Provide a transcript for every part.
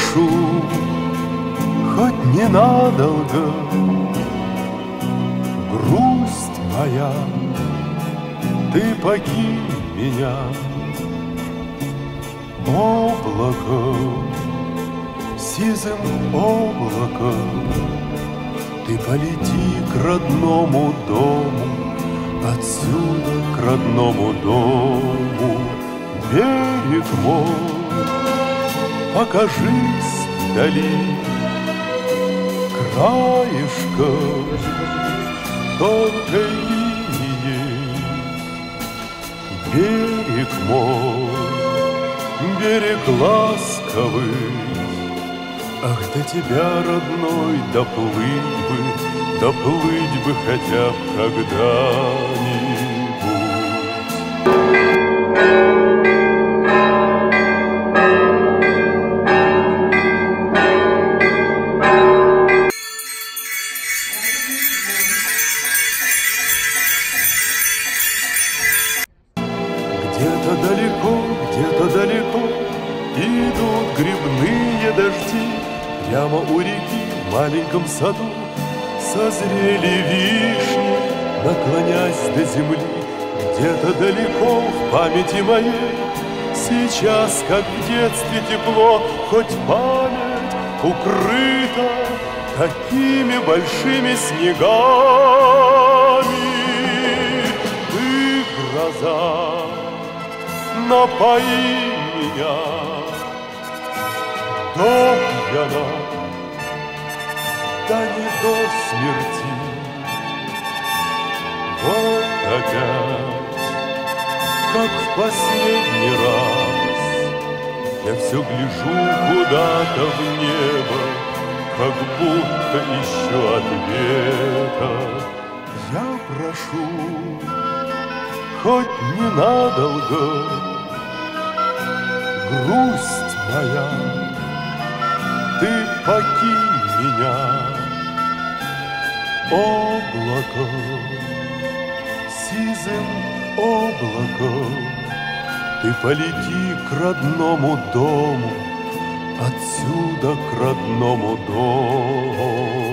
прошу, хоть ненадолго, грусть моя, ты покинь меня. Облако, сизым облаком, ты полети к родному дому, отсюда к родному дому. Берег мой, покажись вдали, краешком тонкой линии. Берег мой, берег ласковый, ах, до тебя, родной, доплыть бы хотя б когда-нибудь. Где-то далеко идут грибные дожди, прямо у реки в маленьком саду созрели вишни, наклонясь до земли. Где-то далеко в памяти моей сейчас, как в детстве, тепло, хоть память укрыта такими большими снегами. Ты, гроза, напои меня, до пьяна, да не до смерти. Вот опять, как в последний раз, я все гляжу куда-то в небо, как будто ищу ответа. Я прошу, хоть ненадолго, грусть моя, ты покинь меня. Облако, сизым облаком, ты полети к родному дому, отсюда к родному дому.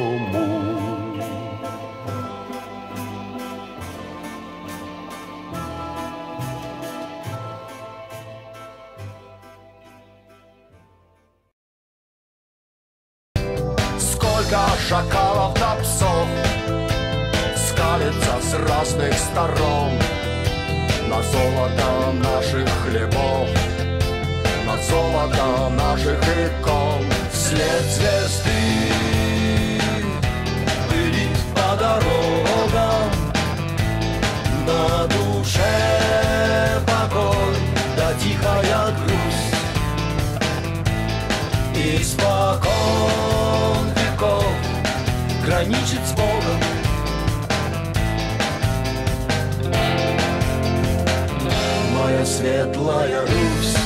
Шакалов да псов скалится с разных сторон на золото наших хлебов, на золото наших икон. Вслед звезды пылит по дорогам, на душе покой да тихая грусть. И спокойно граничит с Богом. Моя светлая Русь,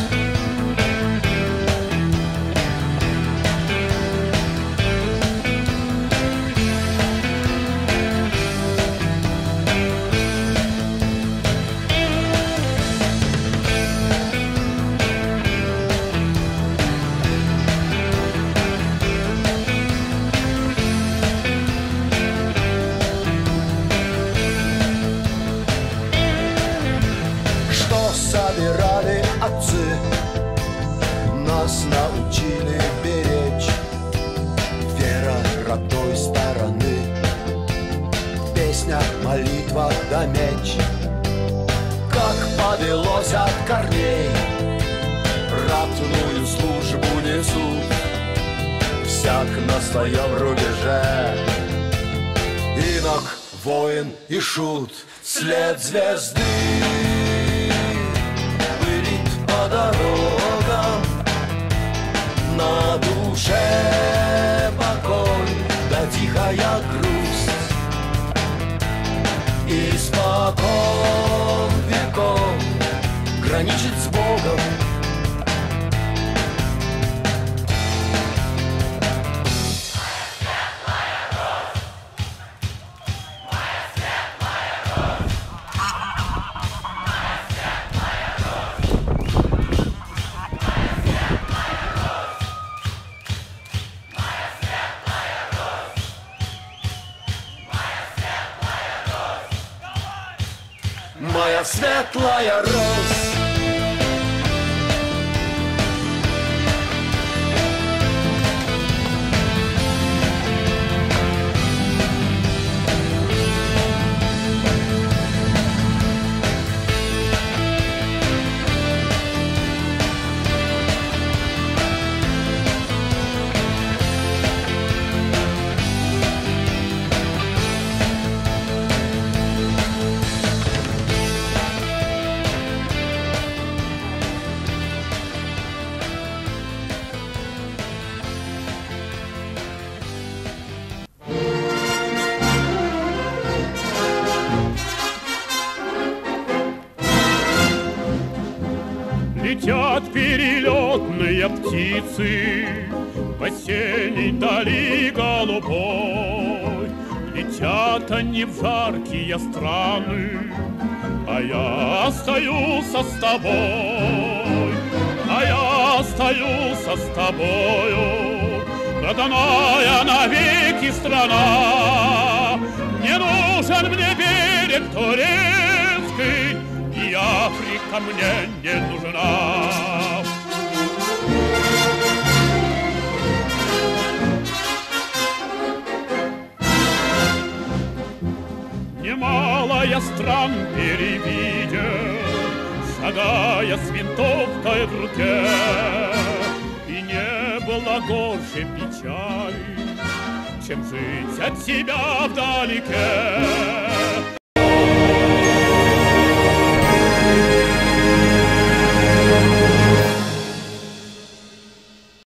нас научили беречь вера родной стороны, песня, молитва да меч. Как повелось от корней, ратную службу несут всяк на своем рубеже, инок, воин и шут. След звезды пылит по дорогам, на душе покой да тихая грусть. Испокон веком граничит с Богом. моя светлая роз. Перелетные птицы по синей дали голубой. Летят они в жаркие страны, а я остаюсь с тобой, а я остаюсь с тобою. Родная навеки страна, не нужен мне берег турецкий, и Африка мне не нужна. Немалая стран перевидел, шагая с винтовкой в руке, и не было горше печали, чем жить от себя вдалеке.